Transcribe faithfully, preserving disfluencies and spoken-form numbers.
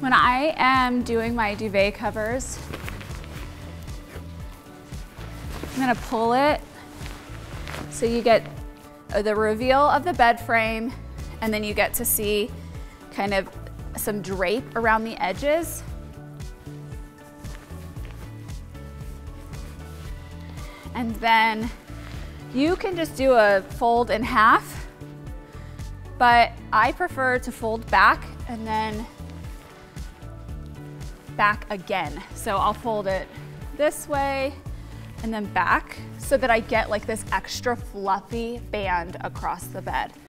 When I am doing my duvet covers, I'm gonna pull it so you get the reveal of the bed frame, and then you get to see kind of some drape around the edges. And then you can just do a fold in half, but I prefer to fold back and then back again. So I'll fold it this way and then back so that I get like this extra fluffy band across the bed.